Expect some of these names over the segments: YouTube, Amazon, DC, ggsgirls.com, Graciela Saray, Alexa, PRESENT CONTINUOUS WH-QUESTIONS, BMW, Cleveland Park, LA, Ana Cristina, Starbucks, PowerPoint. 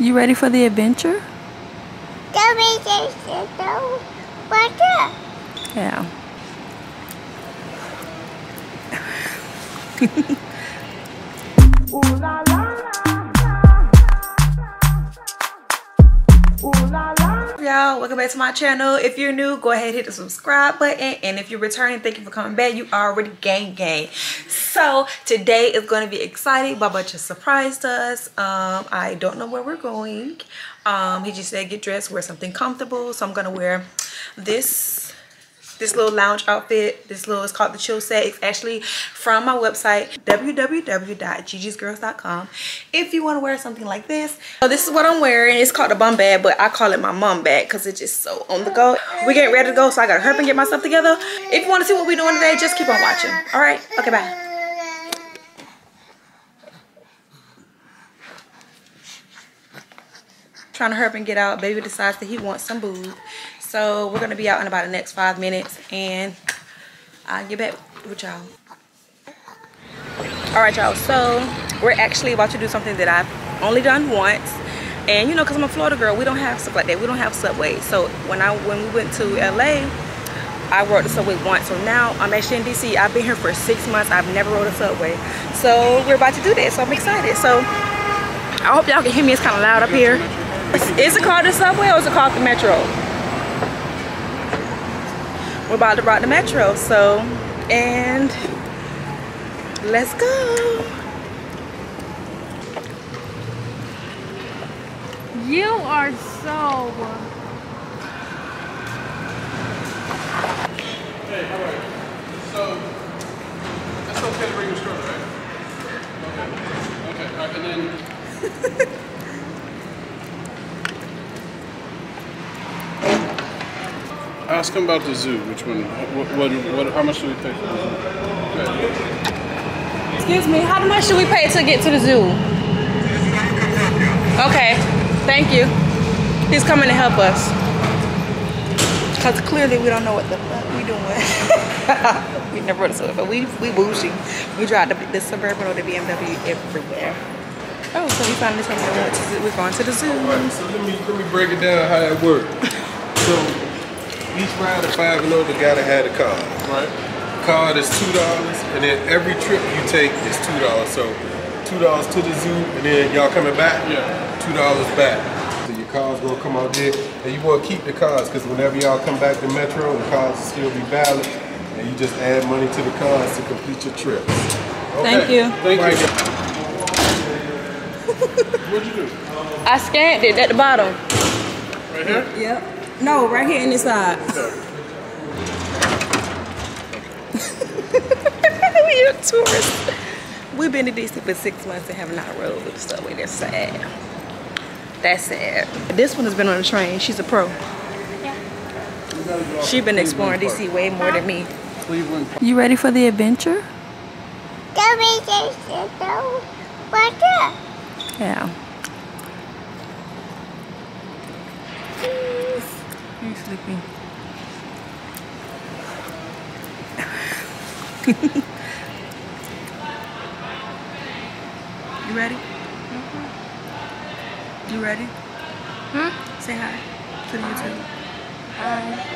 You ready for the adventure? Yeah. Y'all, welcome back to my channel. If you're new, go ahead and hit the subscribe button, and if you're returning, thank you for coming back. You already gang. So today is going to be exciting. Baba just surprised us. I don't know where we're going. He just said get dressed, wear something comfortable, so I'm gonna wear this little lounge outfit. This little, it's called the chill set. It's actually from my website, www.ggsgirls.com, if you want to wear something like this. So this is what I'm wearing. It's called a bum bag, but I call it my mom bag because it's just so on the go. We're getting ready to go, so I gotta hurry up and get myself together. If you want to see what we're doing today, just keep on watching. All right, okay, bye. Trying to hurry up and get out. Baby decides that he wants some booze. So we're gonna be out in about the next 5 minutes, and I'll get back with y'all. All right, y'all, so we're actually about to do something that I've only done once. And you know, cause I'm a Florida girl, we don't have stuff like that. We don't have Subway. So when we went to LA, I rode the Subway once. So now I'm actually in DC. I've been here for 6 months. I've never rode a Subway. So we're about to do that, so I'm excited. So I hope y'all can hear me. It's kind of loud up here. Is it called the Subway or is it called the Metro? We're about to ride the Metro, so, and let's go. You are so... Hey, how are you? So, that's okay to bring your stroller, right? Okay, all right, and then... Ask him about the zoo. Which one? What how much do we pay for the zoo? Okay. Excuse me, how much should we pay to get to the zoo? Okay, thank you. He's coming to help us. Because clearly we don't know what the fuck we doing. We never rode a zoo, but we bougie. We drive the Suburban or the BMW everywhere. Oh, so we finally told me we're going to the zoo. All right, so let me break it down how that works. So, each ride of 5 and over gotta have a card, right? Card is $2, and then every trip you take is $2. So $2 to the zoo, and then y'all coming back, yeah, $2 back. So your cards gonna come out there, and you wanna keep the cards because whenever y'all come back to Metro, the cards will still be valid, and you just add money to the cards to complete your trip. Okay. Thank you. Thank you. What'd you do? I scanned it at the bottom. Right here? Yep. No, right here in this side. We are tourists. We've been to DC for 6 months and have not rode the subway. That's sad. That's sad. This one has been on the train. She's a pro. Yeah. She's been exploring DC way more than me. Cleveland Park. You ready for the adventure? Yeah. You're sleepy. You ready? Mm-hmm. You ready? Hmm? Say hi to the YouTube. Hi.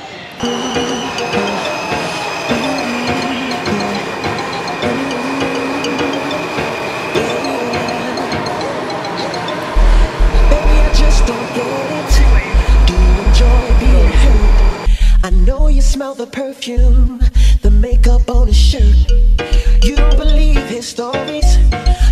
Smell the perfume, the makeup on his shirt. You don't believe his stories.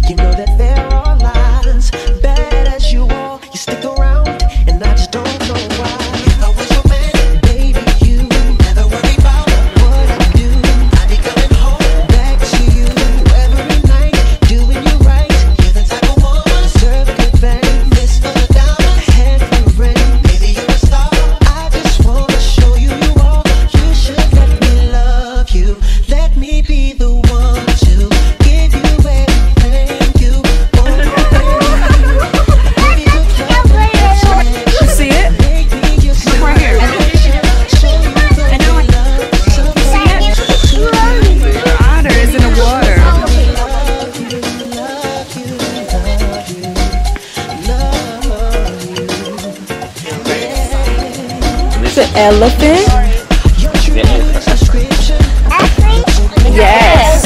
You know that there are lies. Bad as you are, you stick around, and I just don't know why. I was your man, baby, you never worry about what I do. I be coming home back to you every night, doing you right. You're the type of woman deserve a good thing. This for the diamond, head for the ring. Baby, you're a star. I just want to show you. Let me be the one to give you It's an elephant. Yes.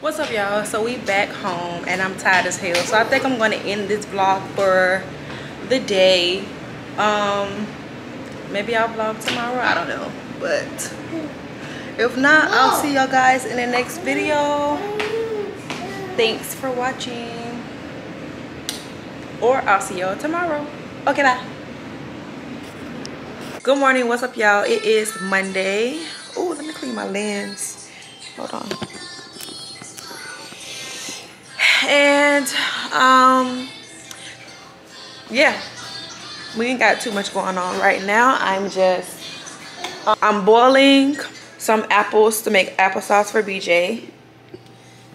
What's up, y'all? So we back home and I'm tired as hell, so I think I'm going to end this vlog for the day. Maybe I'll vlog tomorrow, I don't know, but if not, I'll see y'all guys in the next video. Thanks for watching, or I'll see y'all tomorrow. Okay, bye. Good morning. What's up, y'all? It is Monday. Oh, let me clean my lens, hold on. And yeah, we ain't got too much going on right now. I'm just I'm boiling some apples to make applesauce for BJ,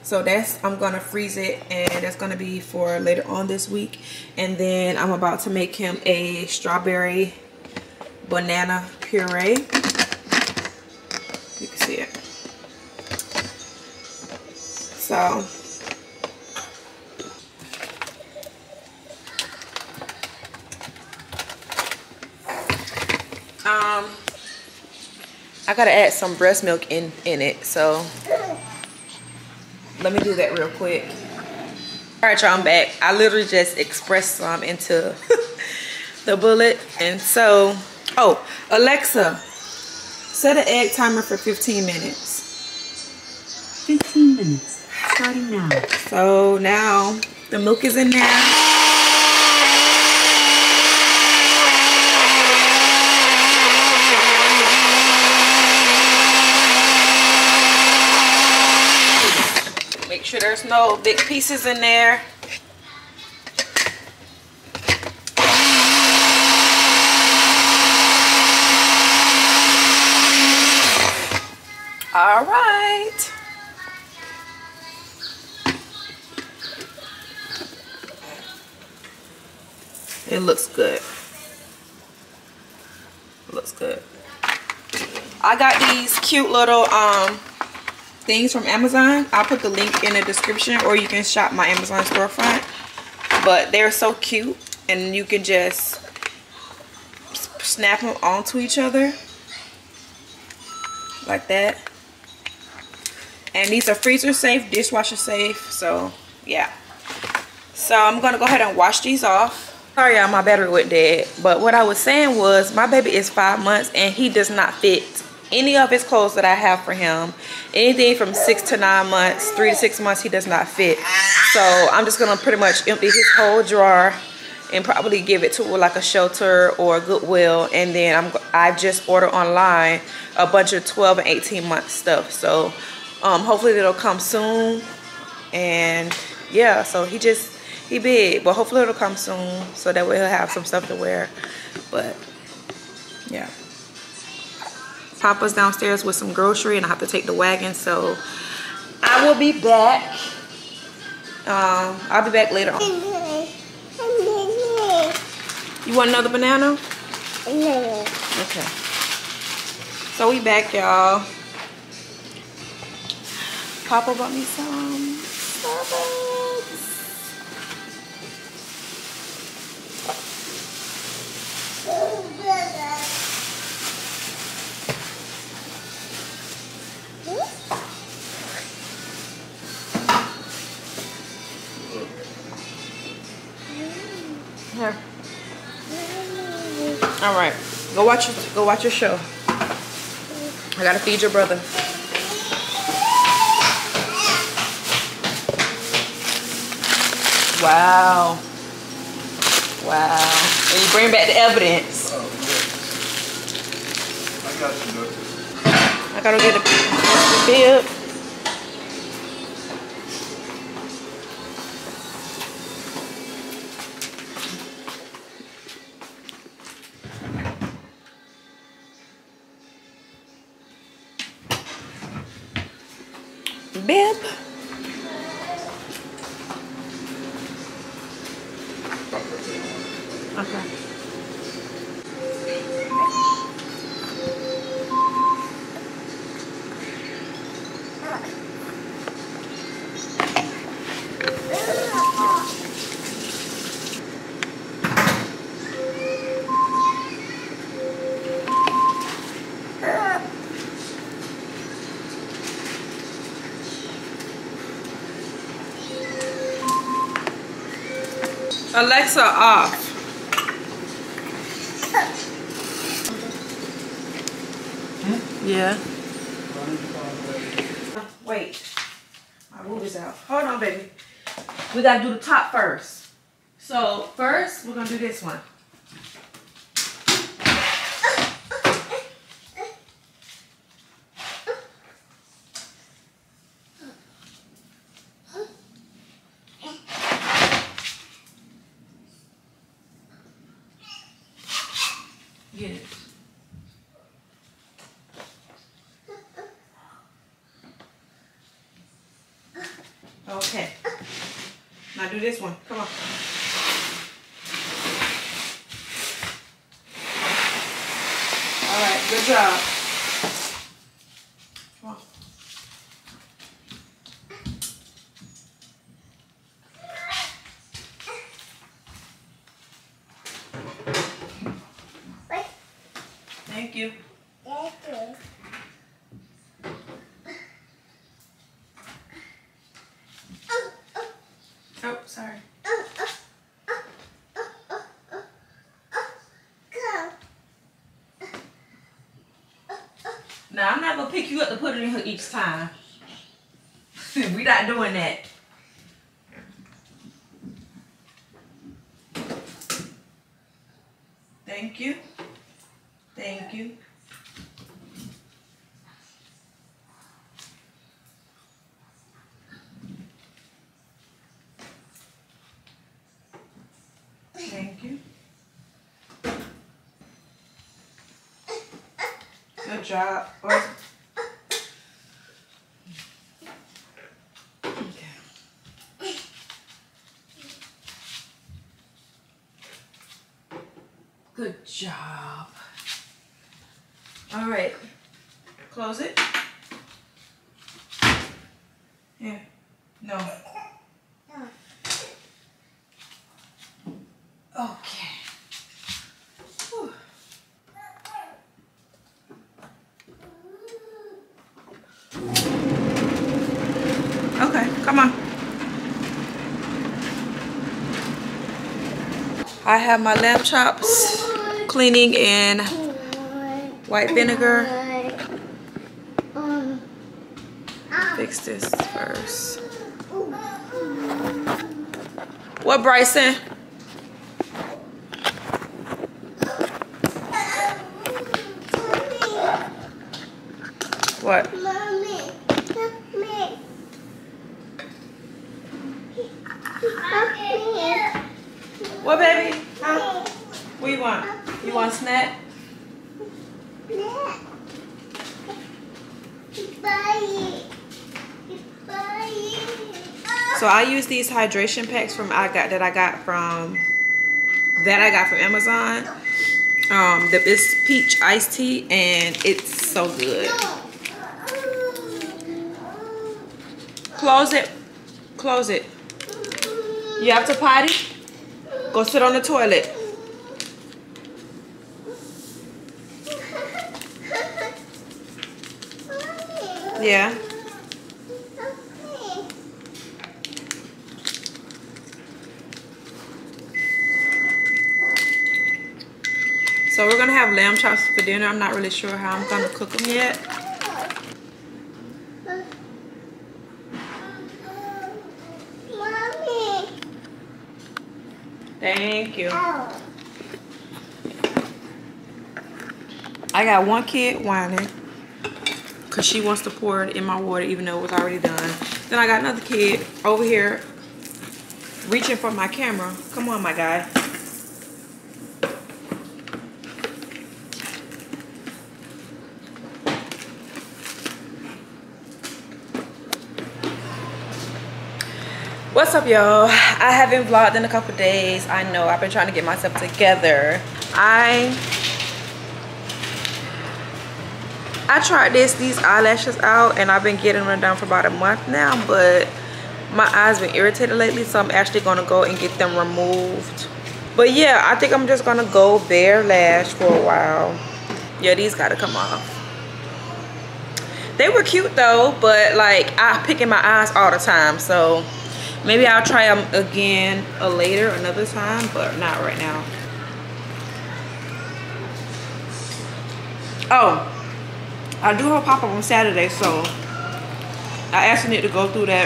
so that's, I'm gonna freeze it and that's gonna be for later on this week. And then I'm about to make him a strawberry banana puree. You can see it. So I gotta add some breast milk in it, so let me do that real quick. All right, y'all, I'm back. I literally just expressed some into the bullet. And so, oh, Alexa, set an egg timer for 15 minutes. 15 minutes, starting now. So now the milk is in there. Sure there's no big pieces in there. All right. It looks good. It looks good. I got these cute little things from Amazon. I'll put the link in the description, or you can shop my Amazon storefront, but they're so cute and you can just snap them onto each other like that. And these are freezer safe, dishwasher safe. So yeah. So I'm gonna go ahead and wash these off. Sorry y'all, my battery went dead. But what I was saying was my baby is 5 months and he does not fit any of his clothes that I have for him. Anything from 6 to 9 months, 3 to 6 months, he does not fit. So I'm just gonna pretty much empty his whole drawer and probably give it to like a shelter or a Goodwill. And then I've just ordered online a bunch of 12 and 18 month stuff. So hopefully it'll come soon. And yeah, so he big, but hopefully it'll come soon so that way he'll have some stuff to wear. But yeah, Papa's downstairs with some grocery and I have to take the wagon, so I will be back. I'll be back later on. You want another banana? No. Okay, so we back, y'all. Papa bought me some Starbucks. Here. All right, go watch your show. I gotta feed your brother. Wow. Wow. And you bring back the evidence. Oh, yeah. I got you, doctor. I gotta get the bib. Alexa off. Hmm? Yeah. Wait, my movie's out. Hold on, baby. We gotta do the top first. So first, we're gonna do this one. Okay, now do this one. Come on. All right, good job. Come on. Thank you. Thank you. Oh, sorry. Now, I'm not going to pick you up to put it in her each time. We're not doing that. Thank you. Thank you. Thank you. Good job. Oh. Okay. Good job. All right. Close it. Yeah. No. Okay. Whew. Come on. I have my lamb chops cleaning in white vinegar. Fix this first. What, Bryson? What? Mommy, help me. Help me. What, baby? Huh? What you want? You want a snack? So I use these hydration packs from I got from Amazon. It's peach iced tea and it's so good. Close it. Close it. You have to potty? Go sit on the toilet. Yeah. So we're going to have lamb chops for dinner. I'm not really sure how I'm going to cook them yet. Thank you. Ow. I got one kid whining because she wants to pour it in my water even though it was already done. Then I got another kid over here reaching for my camera. Come on, my guy. What's up, y'all? I haven't vlogged in a couple days. I know I've been trying to get myself together. I tried these eyelashes out, and I've been getting them down for about a month now, but my eyes been irritated lately, so I'm actually gonna go and get them removed. But yeah, I think I'm just gonna go bare lash for a while. Yeah, these gotta come off. They were cute though, but like I pick in my eyes all the time, so maybe I'll try them again later, another time, but not right now. Oh, I do have a pop-up on Saturday, so I asked Nick to go through that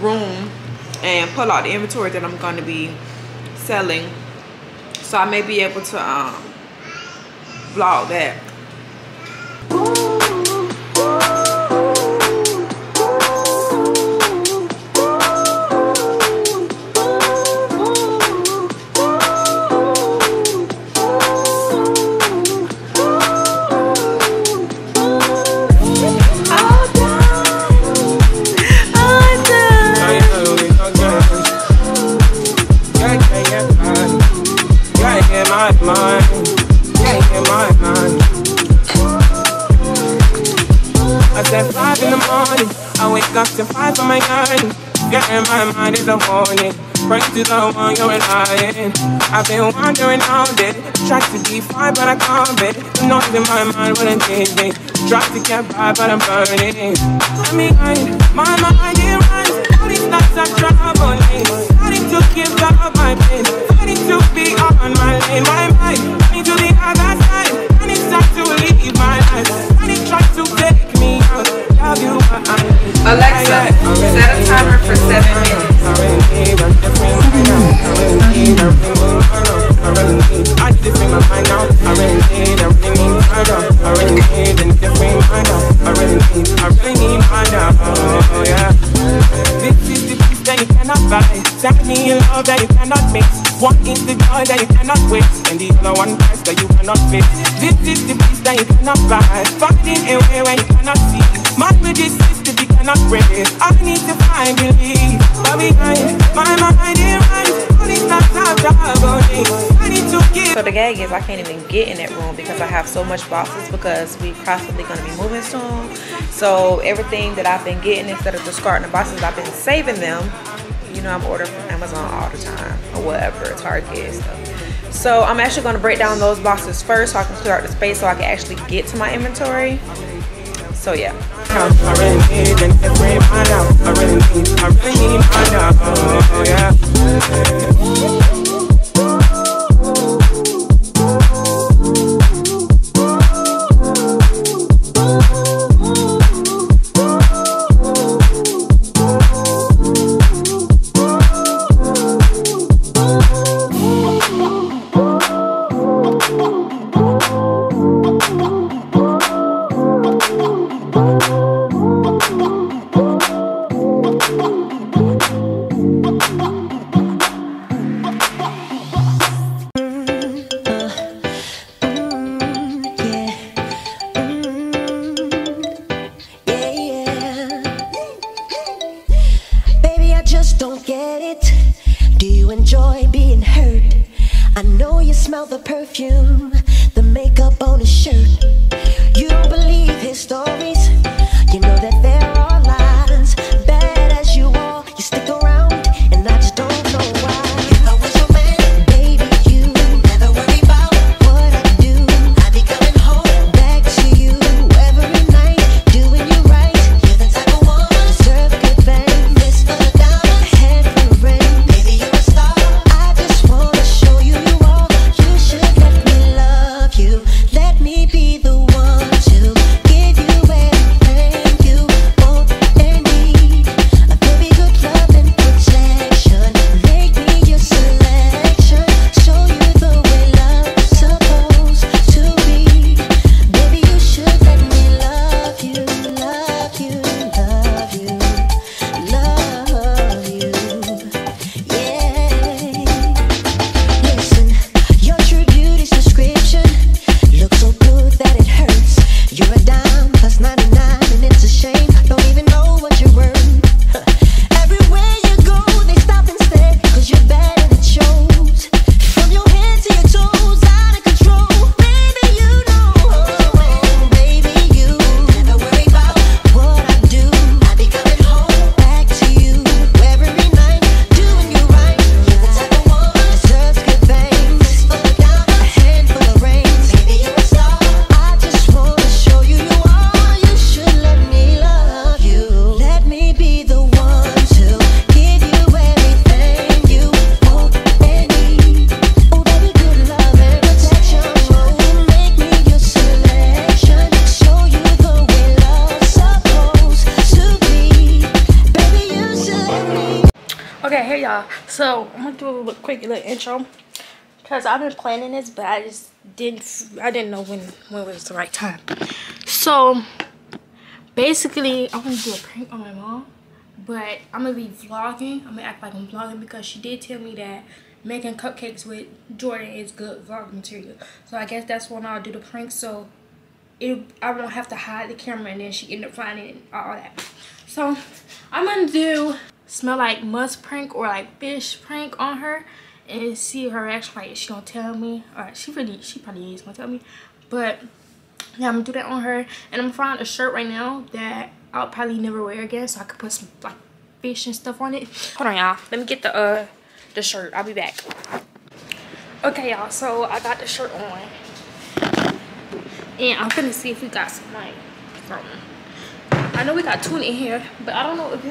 room and pull out the inventory that I'm going to be selling. So I may be able to vlog that. The one you're relying. I've been wandering all day, tried to be fine but I can't be. The noise in my mind wouldn't take me, tried to get by but I'm burning. I mean, my mind it runs, all these thoughts are traveling, starting to give up my pain, starting to be on my lane. My mind running to the other side, and it's time to leave my life, and it tried to take me out. Love you, but I need. Alexa, set a timer for 7 minutes. That you cannot mix, one is the joy that you cannot wait, and the other one price that you cannot fit. This is the peace that you cannot buy, fighting away when you cannot see. My bridges is that you cannot break. I need to find belief, but behind my mind it runs, all these thoughts are traveling. I need to give. So the gag is I can't even get in that room because I have so much boxes, because we're constantly going to be moving soon. So everything that I've been getting, instead of discarding the boxes, I've been saving them. You know, I'm ordering from Amazon all the time, or whatever, Target stuff. So I'm actually going to break down those boxes first so I can clear out the space so I can actually get to my inventory. So yeah. I really need my love. I really need my love. Oh yeah. So I'm gonna do a quick little intro because I've been planning this, but I just didn't know when was the right time. So basically, I'm gonna do a prank on my mom, but I'm gonna be vlogging. I'm gonna act like I'm vlogging because she did tell me that making cupcakes with Jordan is good vlog material. So I guess that's when I'll do the prank. So I won't have to hide the camera and then she end up finding it and all that. So I'm gonna do smell like must prank or like fish prank on her and see her reaction. Like, she gonna tell me, or she probably is gonna tell me, but yeah, I'm gonna do that on her. And I'm finding a shirt right now that I'll probably never wear again, so I could put some like fish and stuff on it. Hold on, y'all, let me get the shirt. I'll be back. Okay, y'all, so I got the shirt on and I'm gonna see if we got some like something. I know we got tuna in here, but I don't know if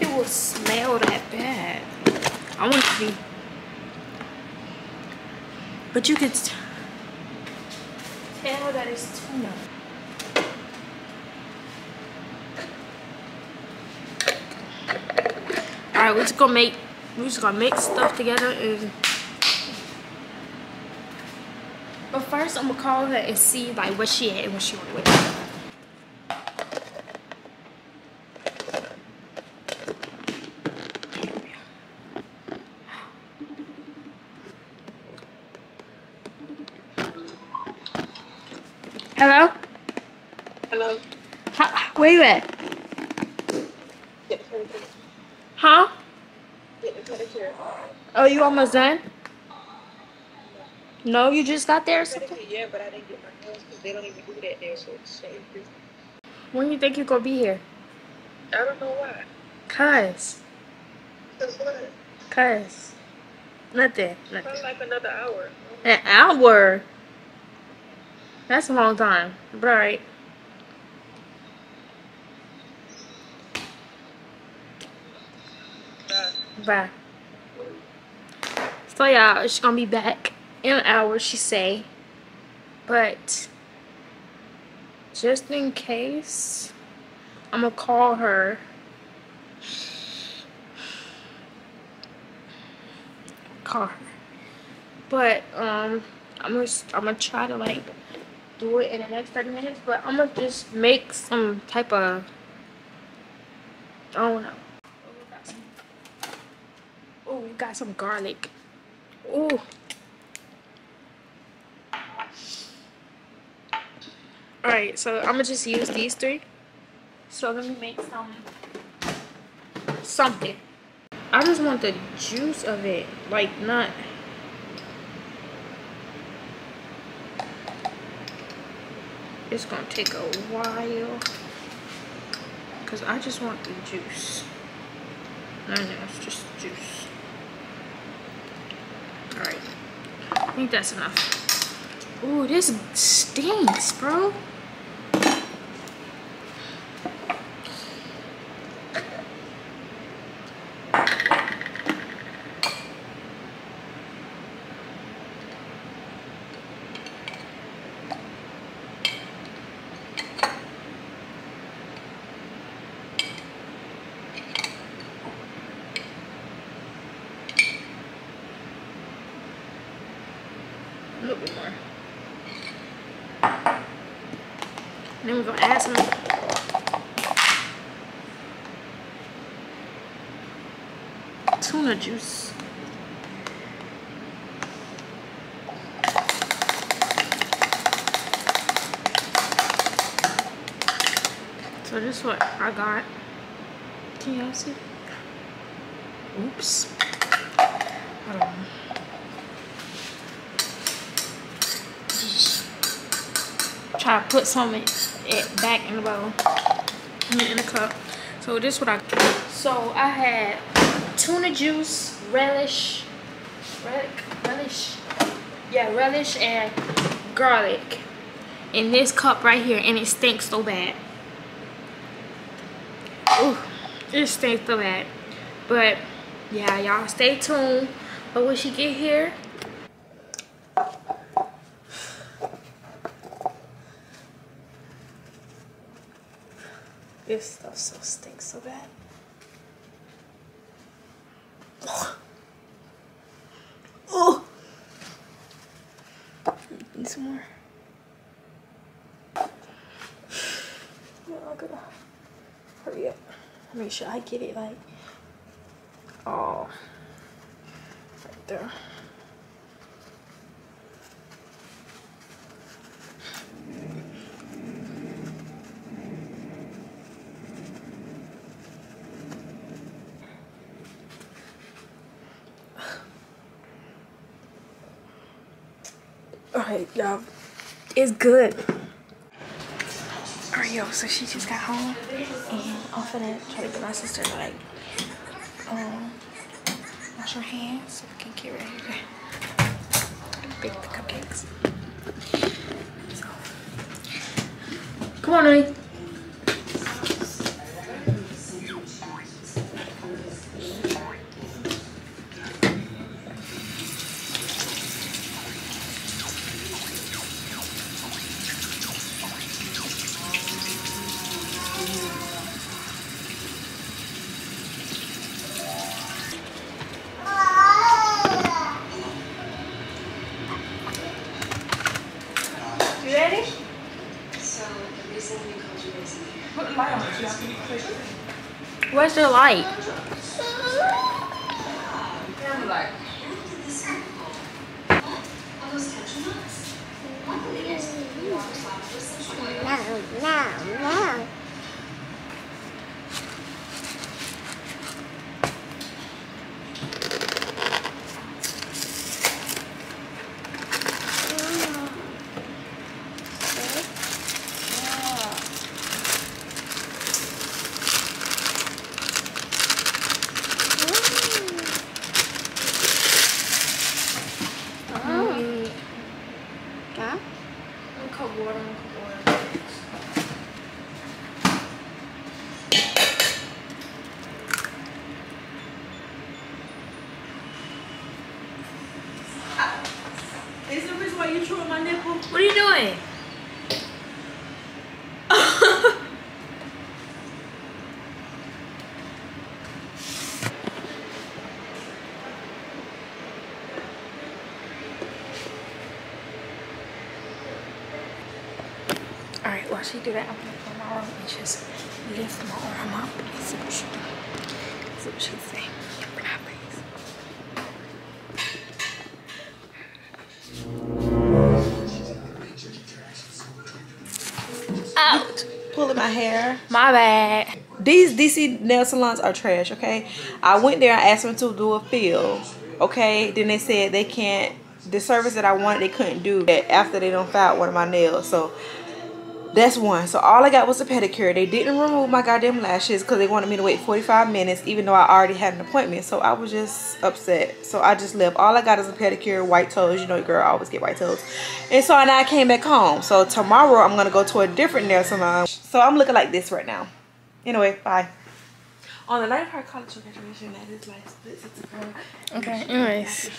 it will smell that bad. I want it to be, but you could tell that it's tuna. All right, we're just gonna make stuff together. And but first, I'm gonna call her and see like what she had and what she wanted with her. Hello? Hello. Where you at? Get the pedicure. Huh? Get the pedicure. Oh, you almost done? No, you just got there or something? Yeah, but I didn't get my nails because they don't even do that there, so it's shameful. When do you think you're going to be here? I don't know why. Cause. Cause what? Cause. Nothing. Probably like another hour. An hour? That's a long time, but alright. Bye. So y'all, she's gonna be back in an hour, she say. But just in case, I'm gonna call her. But I'm gonna try to like do it in the next 30 minutes. But I'm gonna just make some type of, I don't know. Oh, we got some garlic. Oh. Alright, so I'm gonna just use these three. So let me make some something. I just want the juice of it, like not. It's gonna take a while because I just want the juice. I know it's just juice. Alright, I think that's enough. Ooh, this stinks, bro. A little bit more. And then we're gonna add some. Tuna juice. So this is what I got. Can y'all see? Oops. Hold on. Try to put some of it back in the bowl, in the cup. So this is what I got. So I had tuna juice, relish and garlic in this cup right here, and it stinks so bad. Ooh, it stinks so bad. But yeah, y'all stay tuned. But when she get here. This stuff so stinks so bad. Oh, oh. Need some more. No, I'm gonna hurry up. Make sure I get it like, oh, right there. Alright, y'all. It's good. Alright, yo. So she just got home, and I'm finna try to get my sister to like, wash her hands so we can get ready to bake the cupcakes. So, come on, honey. Where's the light? No. I'm gonna cut water. Is the reason why you chewing my nipple? What are you doing? Alright, while she do that, I'm gonna put my arm and just lift my arm up and see what she do. See what she say. Out. Pulling my hair. My bad. These DC nail salons are trash, okay? I went there and asked them to do a fill, okay? Then they said they can't, the service that I wanted, they couldn't do that after they done filed one of my nails, so that's one. So all I got was a pedicure. They didn't remove my goddamn lashes because they wanted me to wait 45 minutes even though I already had an appointment, so I was just upset. So I just left. All I got is a pedicure, white toes. You know, girl, I always get white toes. And so now I came back home. So tomorrow I'm going to go to a different nail salon. So I'm looking like this right now. Anyway, bye. On the night of her college graduation, that is like splits it to her. Okay, anyways.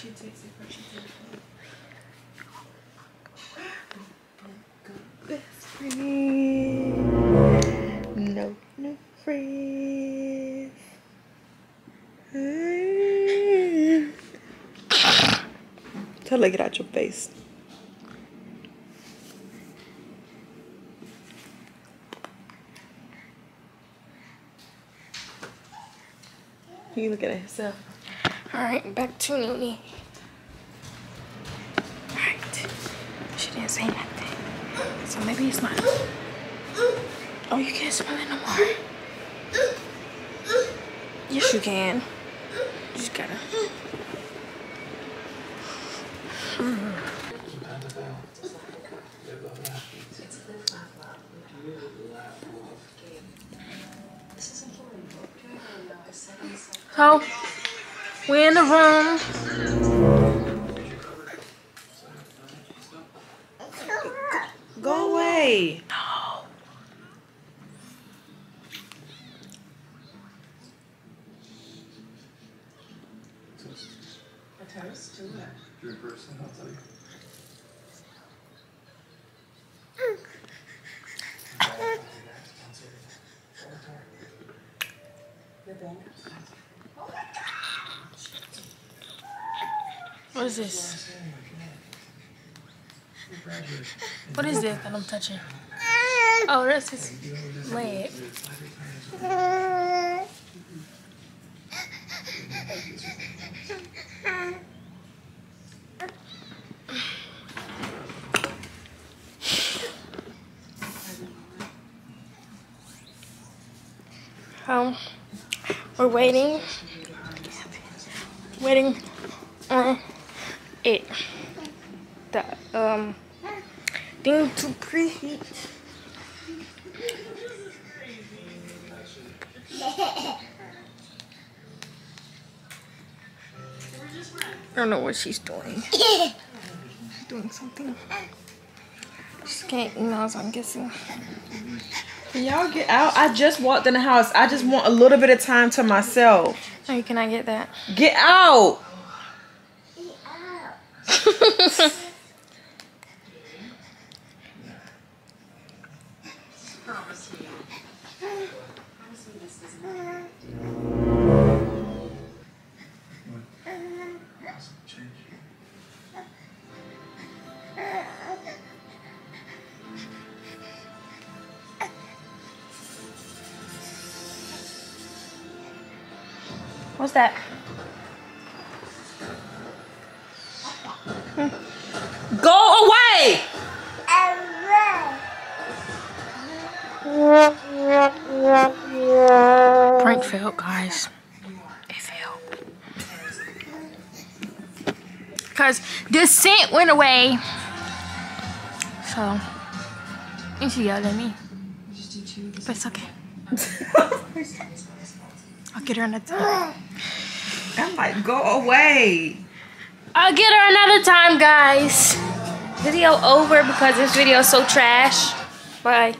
No, no friends. Tell her, get out your face. You look at it yourself. All right, back to Nuni. All right, she didn't say nothing. So maybe it's not. Oh, you can't smell it no more. Yes, you can. You just gotta. So, we're in the room. Go away. No. A toast to it. You're a person, I'll tell you. You're done. What is this? What is this that I'm touching? Oh, that's his leg. We're waiting on it. The thing to preheat. I don't know what she's doing. She's doing something. She's getting emails, I'm guessing. Y'all get out. I just walked in the house. I just want a little bit of time to myself. No, you cannot get that. Get out. Get out. What's that? Go away! Prank failed, guys. It failed. Because the scent went away. So, and she yelled at me. But it's okay. I'll get her another time. I'm like, go away. I'll get her another time, guys. video over because this video is so trash. Bye.